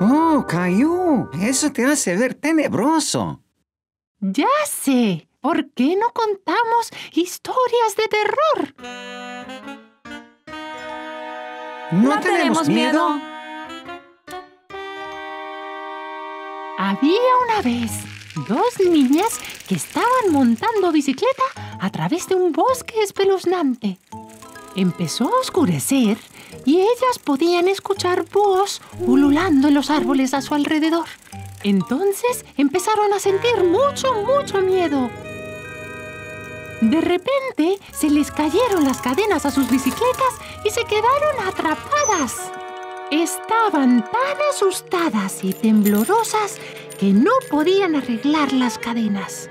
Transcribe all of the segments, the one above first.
¡Oh, Caillou! Eso te hace ver tenebroso. Ya sé. ¿Por qué no contamos historias de terror? ¿No tenemos miedo? Había una vez dos niñas que estaban montando bicicleta a través de un bosque espeluznante. Empezó a oscurecer y ellas podían escuchar búhos ululando en los árboles a su alrededor. Entonces empezaron a sentir mucho miedo. De repente, se les cayeron las cadenas a sus bicicletas y se quedaron atrapadas. Estaban tan asustadas y temblorosas que no podían arreglar las cadenas.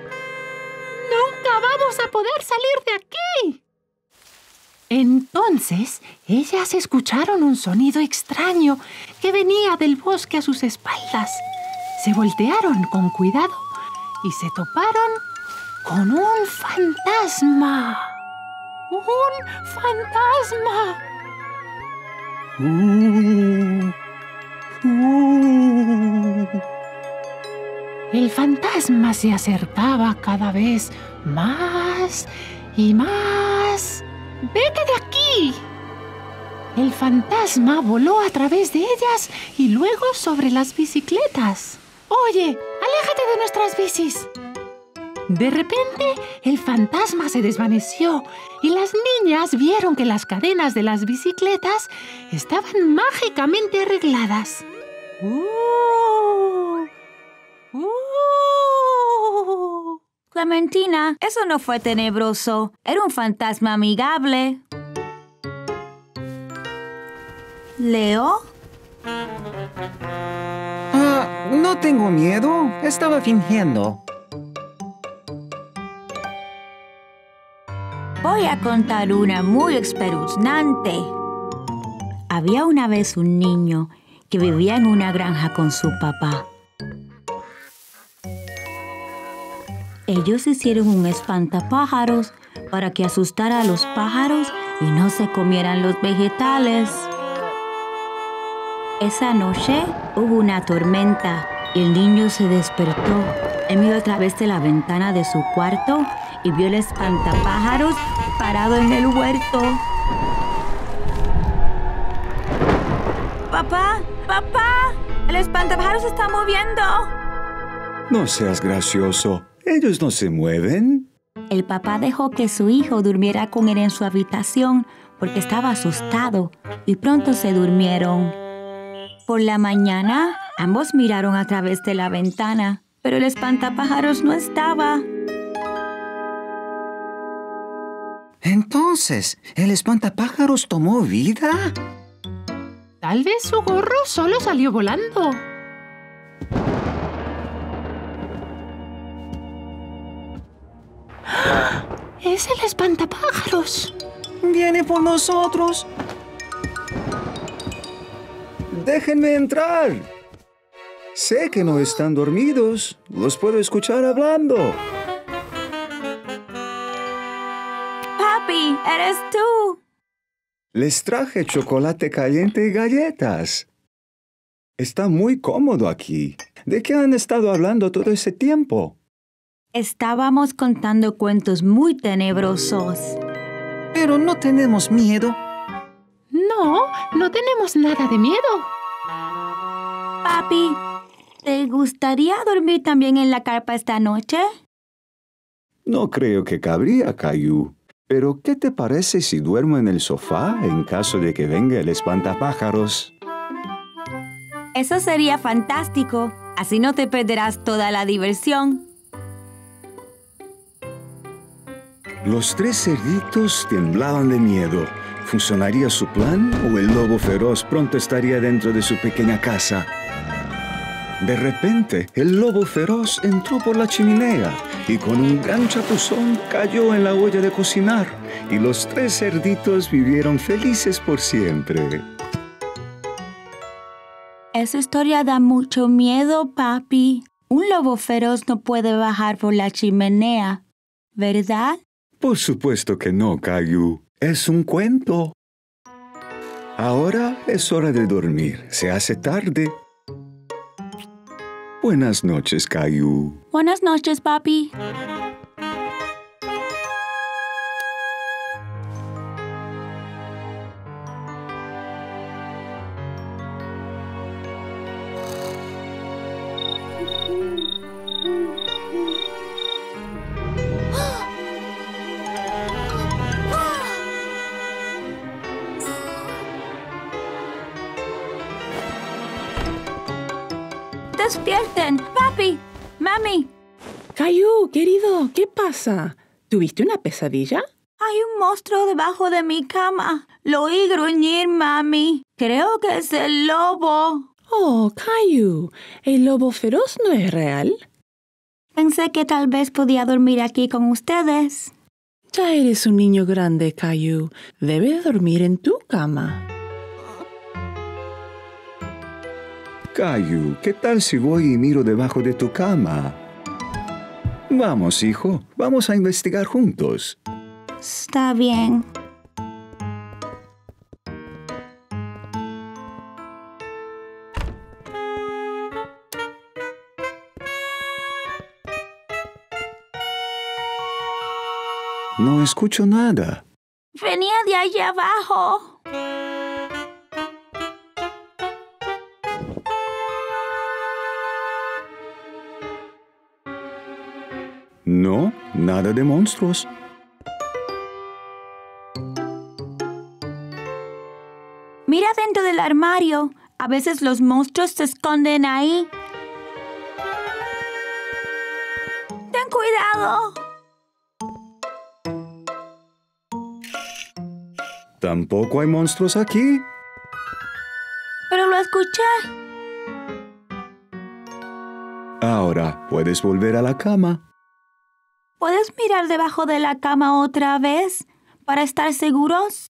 ¡Nunca vamos a poder salir de aquí! Entonces, ellas escucharon un sonido extraño que venía del bosque a sus espaldas. Se voltearon con cuidado y se toparon con un fantasma. ¡Un fantasma! El fantasma se acercaba cada vez más y más. ¡Vete de aquí! El fantasma voló a través de ellas y luego sobre las bicicletas. ¡Oye, aléjate de nuestras bicis! De repente, el fantasma se desvaneció y las niñas vieron que las cadenas de las bicicletas estaban mágicamente arregladas. Clementina, eso no fue tenebroso. Era un fantasma amigable. ¿Leo? Ah, no tengo miedo. Estaba fingiendo. Voy a contar una muy espeluznante. Había una vez un niño que vivía en una granja con su papá. Ellos hicieron un espantapájaros para que asustara a los pájaros y no se comieran los vegetales. Esa noche hubo una tormenta y el niño se despertó. Él miró a través de la ventana de su cuarto y vio el espantapájaros parado en el huerto. ¡Papá! ¡Papá! ¡El espantapájaros se está moviendo! No seas gracioso. ¿Ellos no se mueven? El papá dejó que su hijo durmiera con él en su habitación porque estaba asustado y pronto se durmieron. Por la mañana, ambos miraron a través de la ventana, pero el espantapájaros no estaba. Entonces, ¿el espantapájaros tomó vida? Tal vez su gorro solo salió volando. ¡Ah! ¡Es el espantapájaros! ¡Viene por nosotros! ¡Déjenme entrar! Sé que no están dormidos. Los puedo escuchar hablando. ¡Papi, eres tú! Les traje chocolate caliente y galletas. Está muy cómodo aquí. ¿De qué han estado hablando todo ese tiempo? Estábamos contando cuentos muy tenebrosos. Pero no tenemos miedo. No, no tenemos nada de miedo. Papi, ¿te gustaría dormir también en la carpa esta noche? No creo que cabría, Caillou. Pero, ¿qué te parece si duermo en el sofá en caso de que venga el espantapájaros? Eso sería fantástico. Así no te perderás toda la diversión. Los tres cerditos temblaban de miedo. ¿Funcionaría su plan o el lobo feroz pronto estaría dentro de su pequeña casa? De repente, el lobo feroz entró por la chimenea y con un gran chapuzón cayó en la olla de cocinar y los tres cerditos vivieron felices por siempre. Esa historia da mucho miedo, papi. Un lobo feroz no puede bajar por la chimenea, ¿verdad? Por supuesto que no, Caillou. Es un cuento. Ahora es hora de dormir. Se hace tarde. Buenas noches, Caillou. Buenas noches, papi. ¡Despierten! ¡Papi! ¡Mami! Caillou, querido, ¿qué pasa? ¿Tuviste una pesadilla? Hay un monstruo debajo de mi cama. Lo oí gruñir, mami. Creo que es el lobo. Oh, Caillou, ¿el lobo feroz no es real? Pensé que tal vez podía dormir aquí con ustedes. Ya eres un niño grande, Caillou. Debes dormir en tu cama. Caillou, ¿qué tal si voy y miro debajo de tu cama? Vamos, hijo. Vamos a investigar juntos. Está bien. No escucho nada. Venía de allá abajo. No, nada de monstruos. Mira dentro del armario. A veces los monstruos se esconden ahí. ¡Ten cuidado! Tampoco hay monstruos aquí. Pero lo escuché. Ahora puedes volver a la cama. ¿Puedes mirar debajo de la cama otra vez para estar seguros?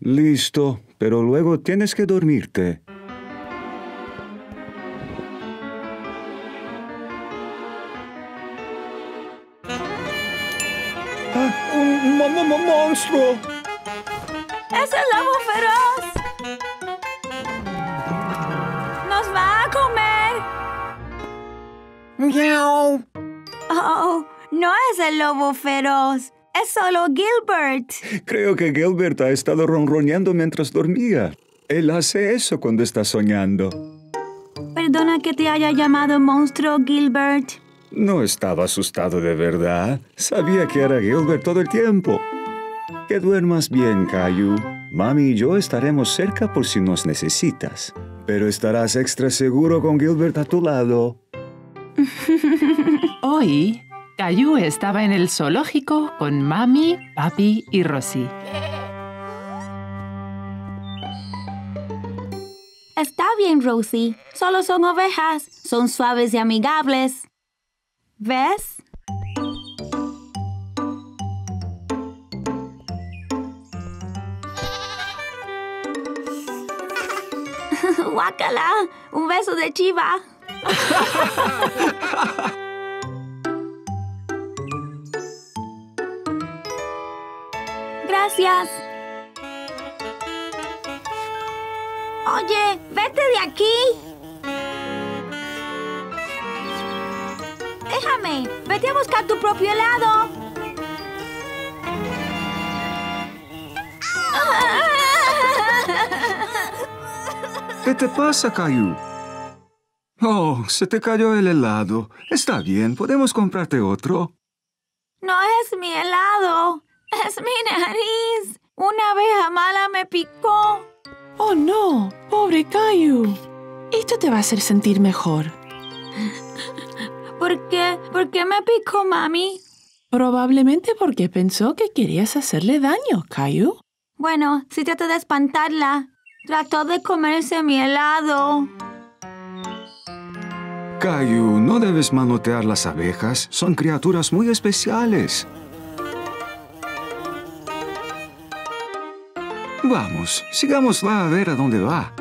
Listo, pero luego tienes que dormirte. ¡Ah! ¡Un monstruo! ¡Es el lobo feroz! ¡Nos va a comer! ¡Miau! ¡Oh! No es el lobo feroz, es solo Gilbert. Creo que Gilbert ha estado ronroneando mientras dormía. Él hace eso cuando está soñando. Perdona que te haya llamado monstruo, Gilbert. No estaba asustado de verdad. Sabía que era Gilbert todo el tiempo. Que duermas bien, Caillou. Mami y yo estaremos cerca por si nos necesitas. Pero estarás extra seguro con Gilbert a tu lado. Hoy... Caillou estaba en el zoológico con Mami, Papi y Rosie. Está bien, Rosie. Solo son ovejas. Son suaves y amigables. ¿Ves? ¡Guácala! ¡Un beso de chiva! Gracias. Oye, vete de aquí. Déjame, vete a buscar tu propio helado. ¿Qué te pasa, Caillou? Oh, se te cayó el helado. Está bien, podemos comprarte otro. No es mi helado. ¡Es mi nariz! ¡Una abeja mala me picó! ¡Oh, no! ¡Pobre Caillou! Esto te va a hacer sentir mejor. ¿Por qué? ¿Por qué me picó, mami? Probablemente porque pensó que querías hacerle daño, Caillou. Bueno, sí traté de espantarla. Trató de comerse mi helado. Caillou, no debes manotear las abejas. Son criaturas muy especiales. Vamos, sigámosla a ver a dónde va.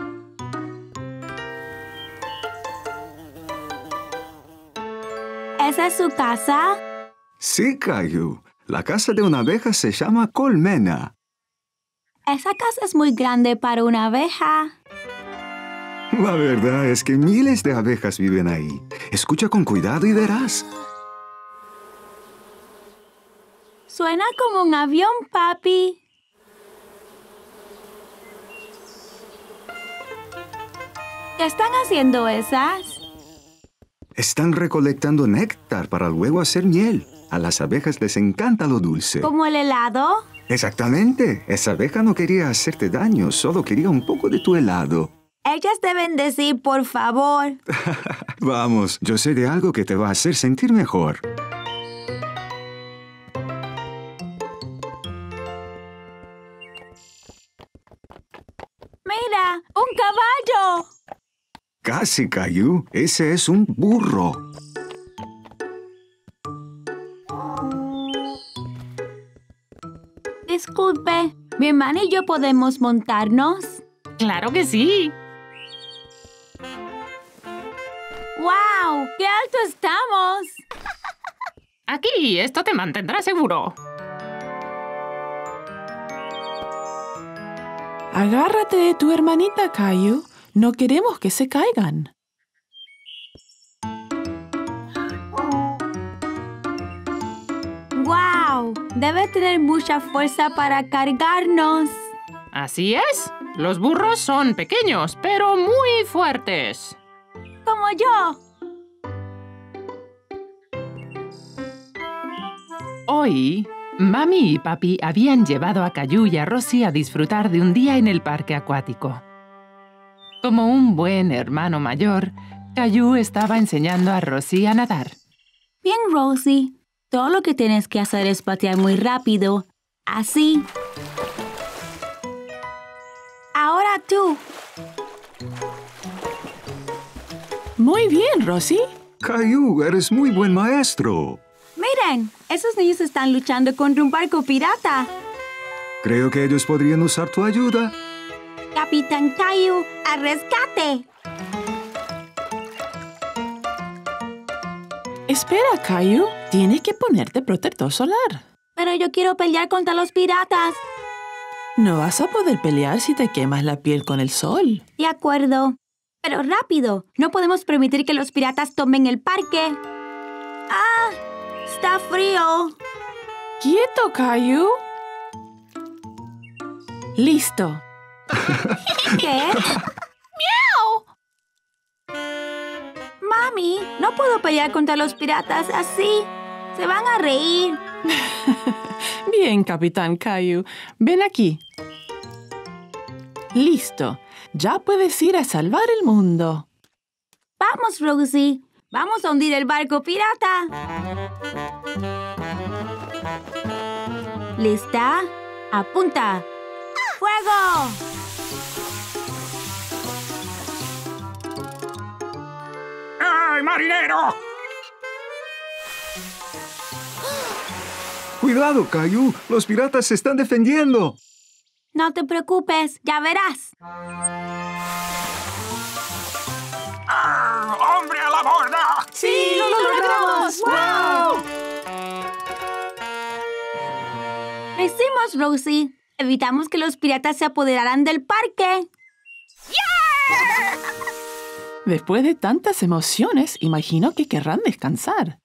¿Esa es su casa? Sí, Caillou. La casa de una abeja se llama colmena. Esa casa es muy grande para una abeja. La verdad es que miles de abejas viven ahí. Escucha con cuidado y verás. Suena como un avión, papi. ¿Qué están haciendo esas? Están recolectando néctar para luego hacer miel. A las abejas les encanta lo dulce. ¿Como el helado? Exactamente. Esa abeja no quería hacerte daño, solo quería un poco de tu helado. Ellas deben decir, por favor. Vamos, yo sé de algo que te va a hacer sentir mejor. ¡Mira! ¡Un caballo! Casi, Caillou. Ese es un burro. Disculpe, mi hermana y yo podemos montarnos. ¡Claro que sí! ¡Wow! ¡Qué alto estamos! Aquí, esto te mantendrá seguro. Agárrate de tu hermanita, Caillou. No queremos que se caigan. ¡Wow! Debe tener mucha fuerza para cargarnos. Así es. Los burros son pequeños, pero muy fuertes. ¡Como yo! Hoy, mami y papi habían llevado a Caillou y a Rosie a disfrutar de un día en el parque acuático. Como un buen hermano mayor, Caillou estaba enseñando a Rosie a nadar. Bien, Rosie. Todo lo que tienes que hacer es patear muy rápido. Así. Ahora tú. Muy bien, Rosie. Caillou, eres muy buen maestro. Miren, esos niños están luchando contra un barco pirata. Creo que ellos podrían usar tu ayuda. Capitán Caillou, ¡al rescate! Espera, Caillou. Tienes que ponerte protector solar. Pero yo quiero pelear contra los piratas. No vas a poder pelear si te quemas la piel con el sol. De acuerdo. Pero rápido. No podemos permitir que los piratas tomen el parque. ¡Ah! ¡Está frío! ¡Quieto, Caillou! ¡Listo! ¿Qué? ¡Miau! Mami, no puedo pelear contra los piratas así. Se van a reír. Bien, Capitán Caillou. Ven aquí. Listo. Ya puedes ir a salvar el mundo. Vamos, Rosie. Vamos a hundir el barco pirata. ¿Lista? ¡Apunta! ¡Fuego! ¡Ay, marinero! ¡Cuidado, Caillou! ¡Los piratas se están defendiendo! No te preocupes, ya verás. ¡Hombre a la borda! ¡Sí, lo logramos! ¡Wow! Lo hicimos, Rosie. Evitamos que los piratas se apoderaran del parque. ¡Yeah! Después de tantas emociones, imagino que querrán descansar.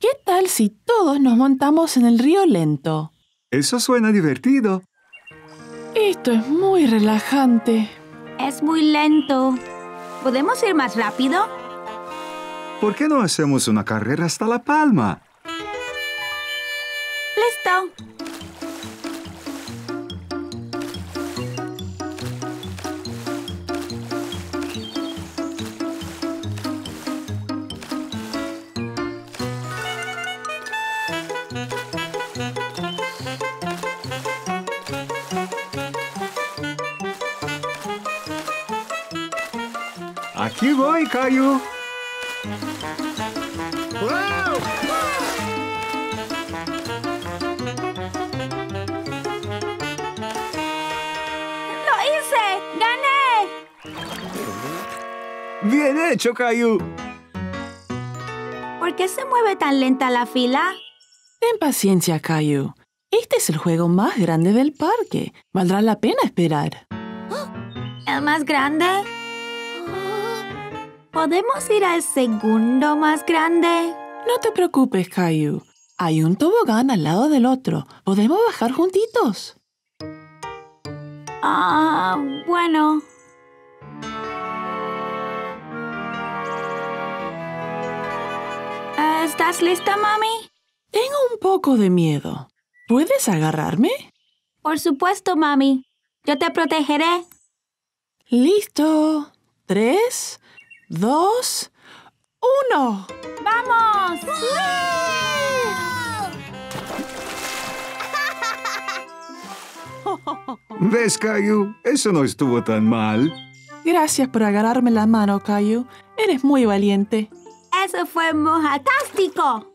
¿Qué tal si todos nos montamos en el río lento? Eso suena divertido. Esto es muy relajante. Es muy lento. ¿Podemos ir más rápido? ¿Por qué no hacemos una carrera hasta La Palma? Listo. ¡Aquí voy, Caillou! ¡Wow! ¡Lo hice! ¡Gané! ¡Bien hecho, Caillou! ¿Por qué se mueve tan lenta la fila? Ten paciencia, Caillou. Este es el juego más grande del parque. Valdrá la pena esperar. ¿El más grande? ¿Podemos ir al segundo más grande? No te preocupes, Caillou. Hay un tobogán al lado del otro. ¿Podemos bajar juntitos? Ah, bueno. ¿Estás lista, mami? Tengo un poco de miedo. ¿Puedes agarrarme? Por supuesto, mami. Yo te protegeré. Listo. 3, 2, 1. ¡Vamos! ¿Ves, Caillou? Eso no estuvo tan mal. Gracias por agarrarme la mano, Caillou. Eres muy valiente. ¡Eso fue mojatástico!